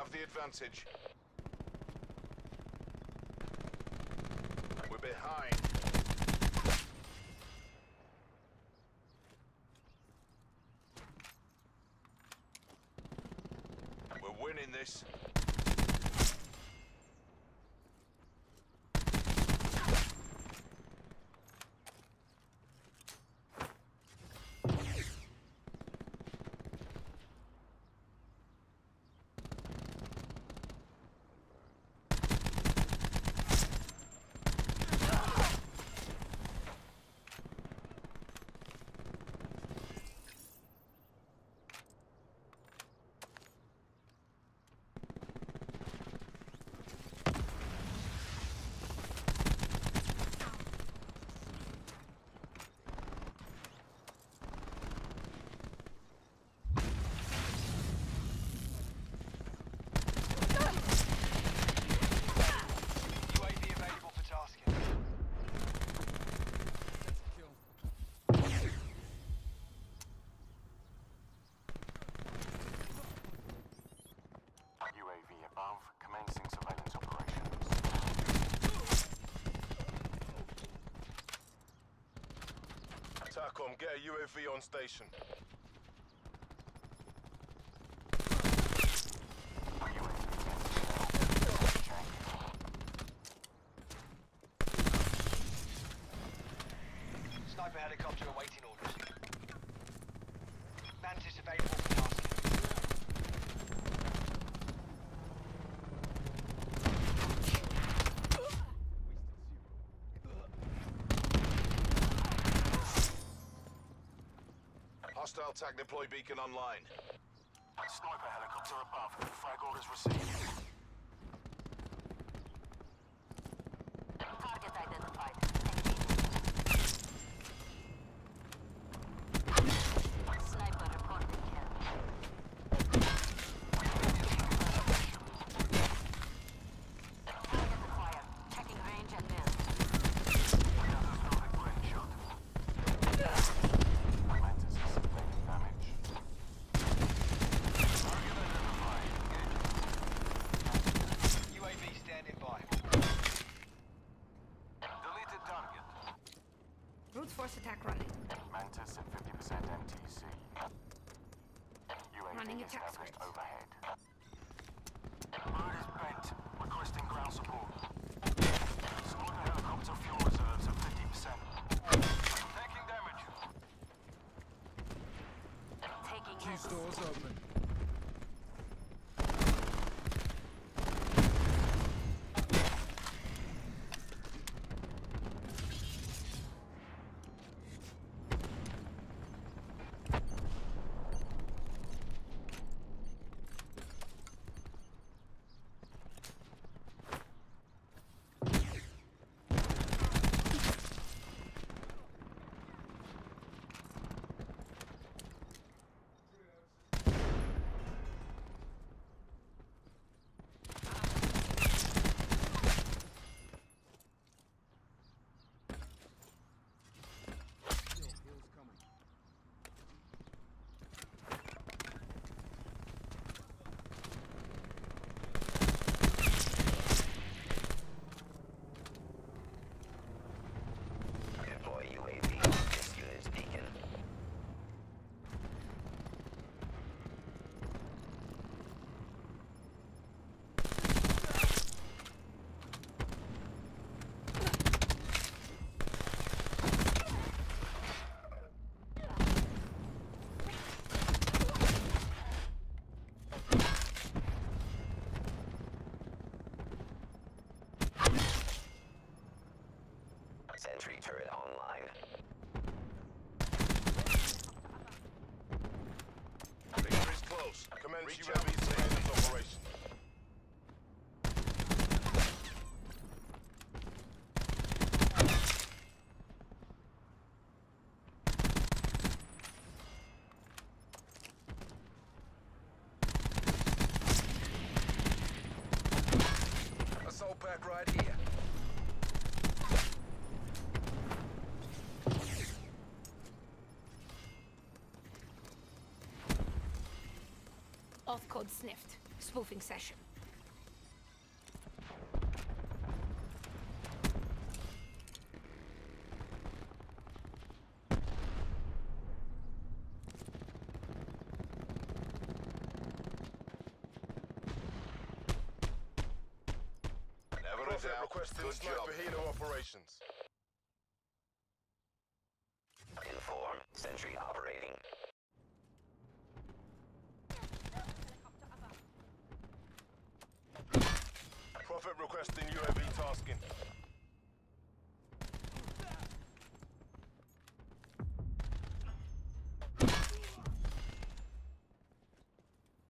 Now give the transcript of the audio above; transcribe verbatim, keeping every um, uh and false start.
have the advantage. We're behind. We're winning this. TACOM, get a U A V on station. Sniper helicopter awaiting orders. Mantis available for hostile tag deploy beacon online. Sniper helicopter above. Frag orders received. Target identified. Engaging. Sniper reported kill. Target acquired. Checking range and build. Force attack running. Mantis at fifty percent M T C. U A V running attack script overhead. Bird is bent, requesting ground support. Support the helicopter fuel reserves at fifty percent. Taking damage. Taking damage. Two doors open. Sentry turret online. Victory is close. Commence U A V surveillance operation. Assault pack right here. Off code sniffed. Spoofing session. Requesting good sniper job. Helo operations. Inform. Sentry operating. Prophet requesting U A V tasking.